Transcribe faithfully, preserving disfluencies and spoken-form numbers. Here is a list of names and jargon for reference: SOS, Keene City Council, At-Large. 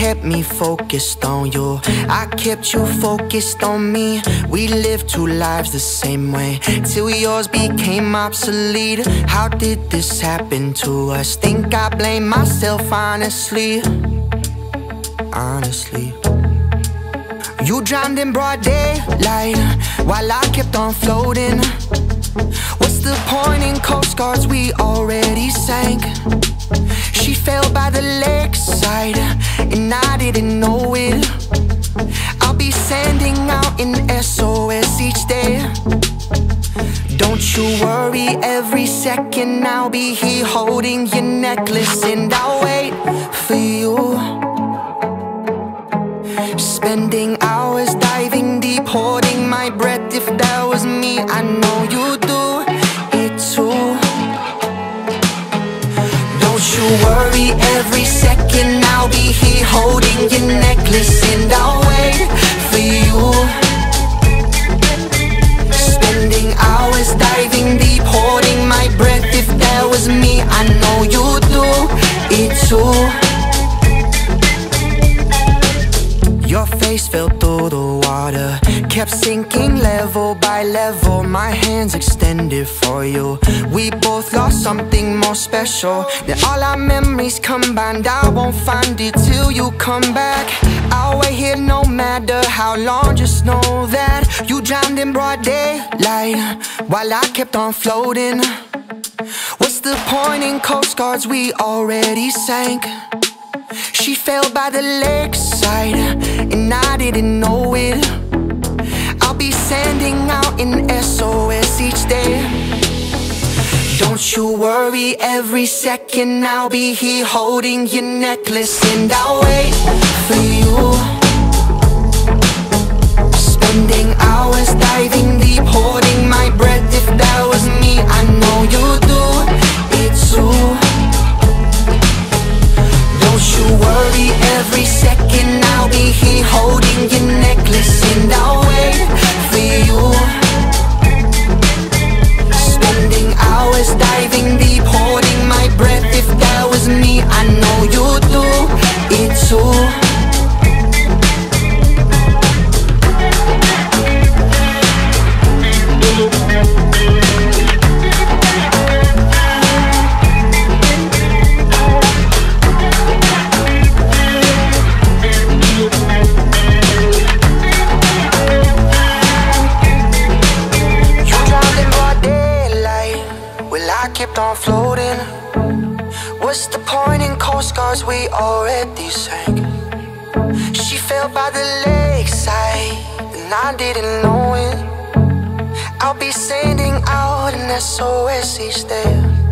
kept me focused on you, I kept you focused on me. We lived two lives the same way, till yours became obsolete. How did this happen to us? Think I blame myself, honestly. Honestly, you drowned in broad daylight while I kept on floating. What's the point in coast guards? We already sank. She fell by the lakeside and I didn't know it. I'll be sending out an S O S each day. Don't you worry, every second I'll be here holding your necklace, and I'll wait for you. Spending hours diving deep, holding my breath. If that was me, I know you do it too. Don't you worry, every second I'll be here holding your necklace, and I'll wait for you. Spending hours diving deep, holding my breath. If that was me, I know you do it too. Your face fell through the water, kept sinking level by level. My hands extended for you. We both lost something more special. Then all our memories combined, I won't find it till you come back. I'll wait here no matter how long, just know that you drowned in broad daylight while I kept on floating. What's the point in coast guards? We already sank. She fell by the lakeside and I didn't know it. I'll be sending out an S O S each day. Don't you worry, every second I'll be here holding your necklace, and I'll wait for you. Spending hours diving deep, holding my breath. If that was me, I know you do it too. Don't you worry, every second I'll be here holding your necklace, and I'll wait for you. Spending hours diving deep, holding my breath. If that was me, I know you'd do it too. Floating, what's the point in coast guards? We already sank. She fell by the lakeside, and I didn't know it. I'll be sending out an S O S each day.